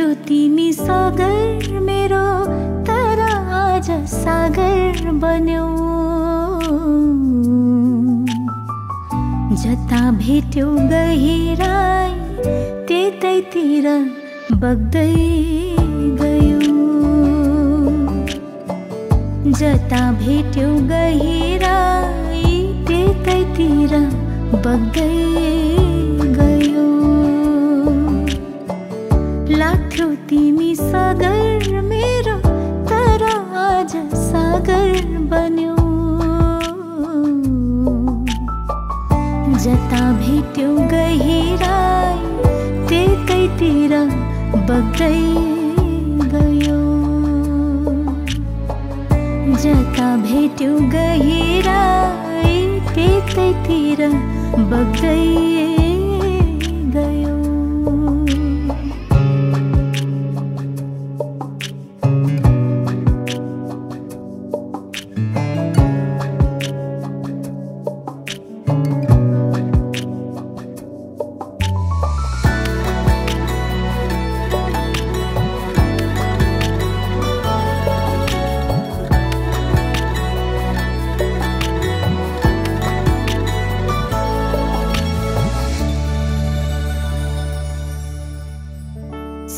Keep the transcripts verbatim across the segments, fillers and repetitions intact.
लाग्थ्यो तिमी सागर मेरो तर आज सागर बन्यौ। जता भेट्यौ गहिराई त्यतैतिर बग्दै गयौ। जता भेट्यौ गहिराई त्यतैतिर बग्दै गयौ। लाग्थ्यो तिमी सागर मेरो तर आज सागर बन्यौ। जता भेट्यौ गहिराई त्यतैतिर बग्दै गयौ। जता भेट्यौ गहिराई त्यतैतिर बग्दै गयौ।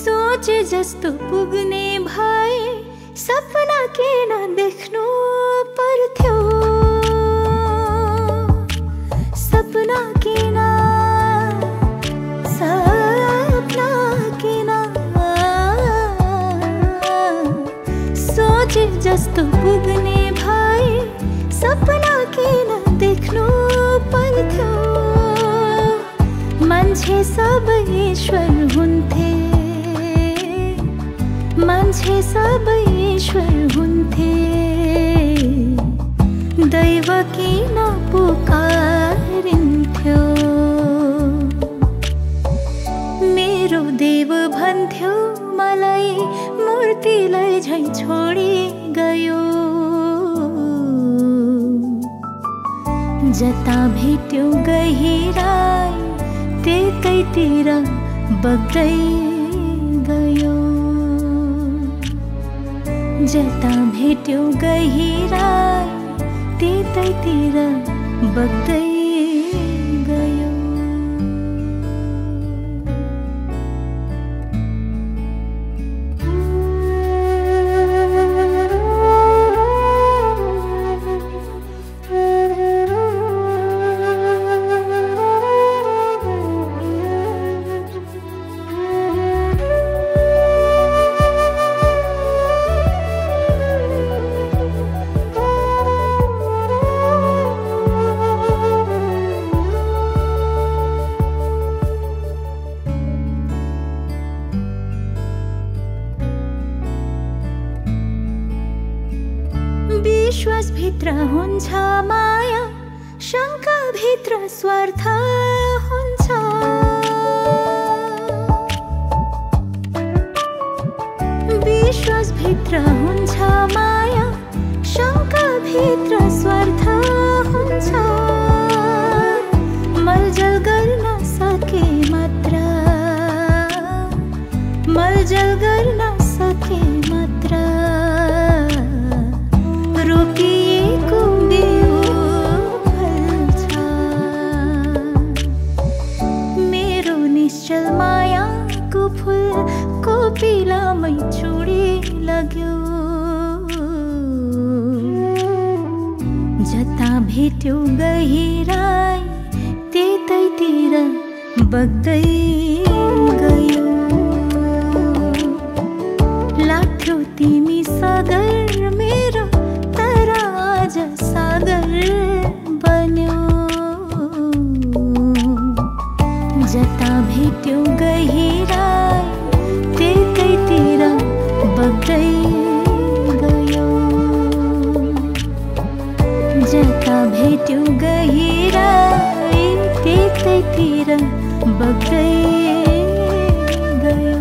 सोचे जस्तो पुग्ने भए सपना किन देख्नु पर्थ्यो। सपना किन सपना किन सोचे जस्तो पुग्ने भए सपना किन देख्नु पर्थ्यो। मान्छे सब ईश्वर हुन्थे, मान्छे सब ईश्वर हुन्थे। दैव किन पुकारिन्थ्यो। मेरो देव भन्थ्यो मलाई मूर्तिलाई झैं छोडी गयो। जता भेट्यौ गहिराई त्यतैतिर बग्दै गयो। जता भेट्यौ गहिराई त्यतैतिर बग्दै गयौ। विश्वास भित्र हुन्छ माया, शङ्का भित्र स्वार्थ हुन्छ। विश्वास भित्र हुन्छ माया, शङ्का भित्र स्वार्थ हुन्छ। मलजल गर्न सके मात्र, मलजल गर्न सके मात्र। पिलामै छोडी लग्यो। जता भेट्यौ गहिराई त्यतैतिर बग्दै गयौ। लाग्थ्यौ तिमी सागर मेरो तर आज सागर बन्यौ। जता भेट्यौ गहिराई त्यतैतिर बग्दै गयौ। जता भेट्यौ गहिराई त्यतैतिर बग्दै गयौ।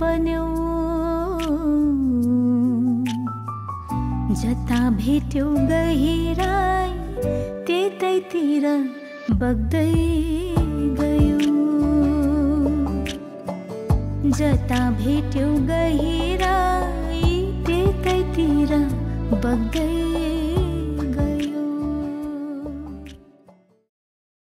बन्यौ जता भेट्यौ गहिराई त्यतैतिर बग्दै गयौ जता भेट्यौ गहिराई त्यतैतिर बग्दै।